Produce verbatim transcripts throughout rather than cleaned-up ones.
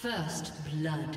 First blood.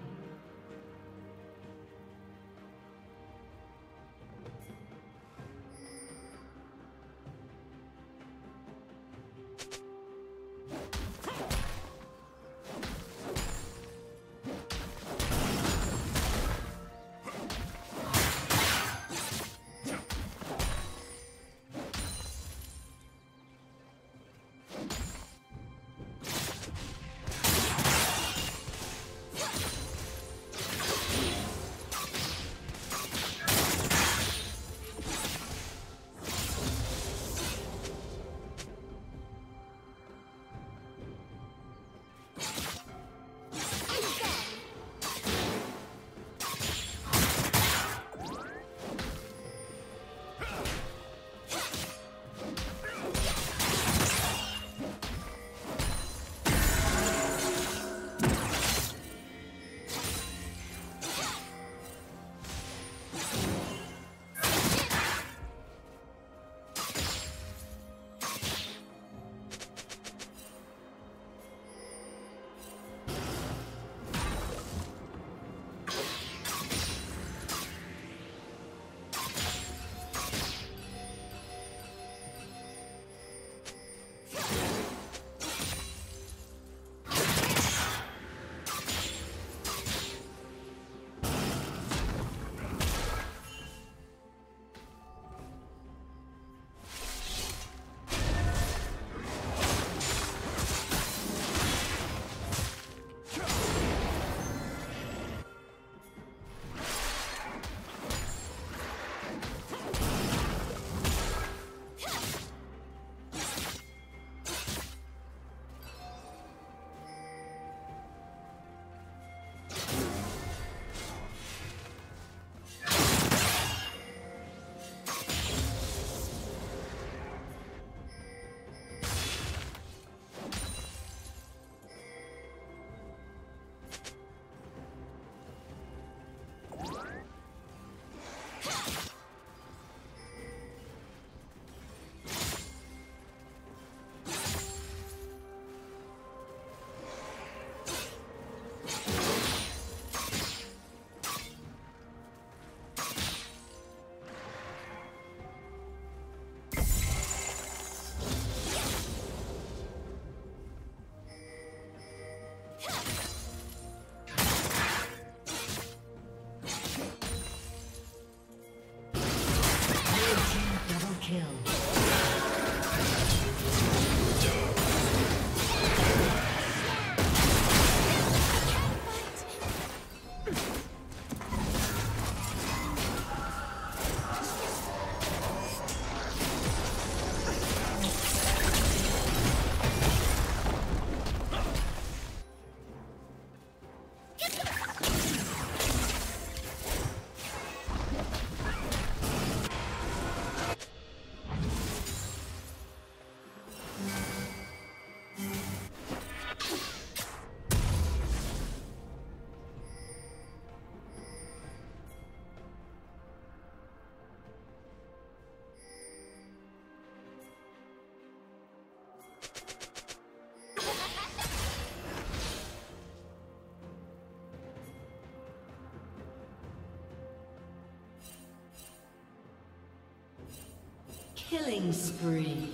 Killing spree.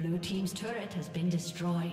Blue team's turret has been destroyed.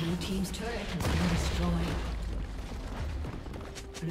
Blue team's turret has been destroyed.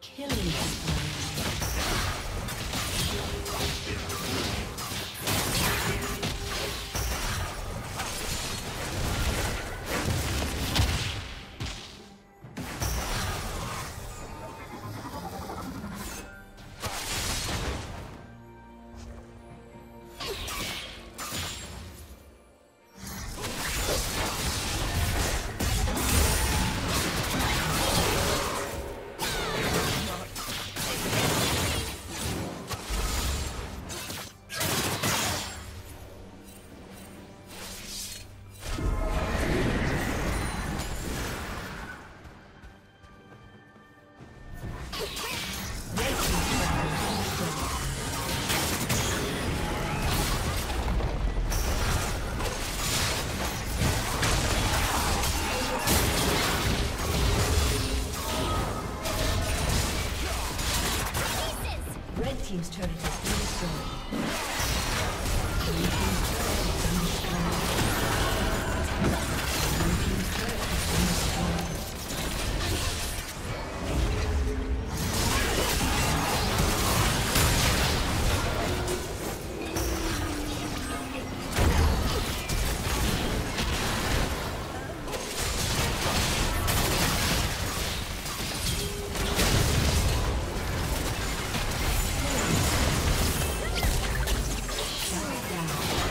Killing team's turret has been destroyed. Blue team's turret has been destroyed. Blue team's turret has been destroyed. Down.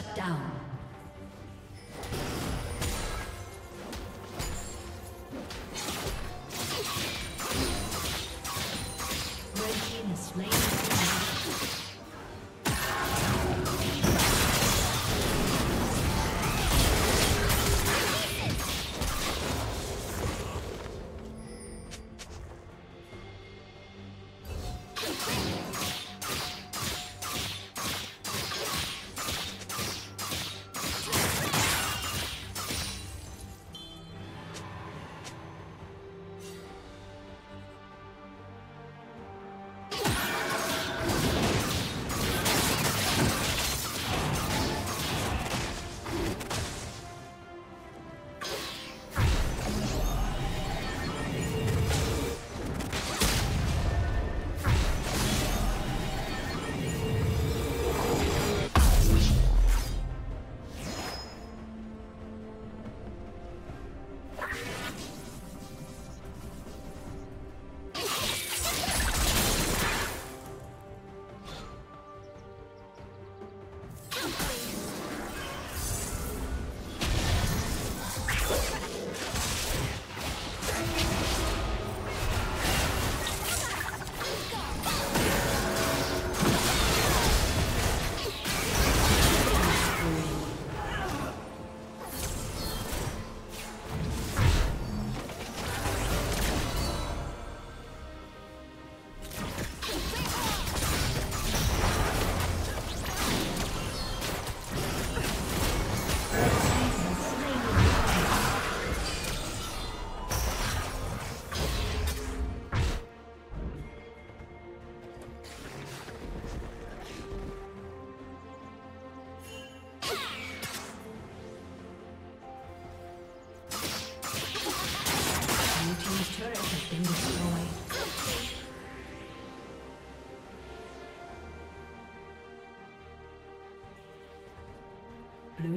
Shut down. Red team is slain. Blue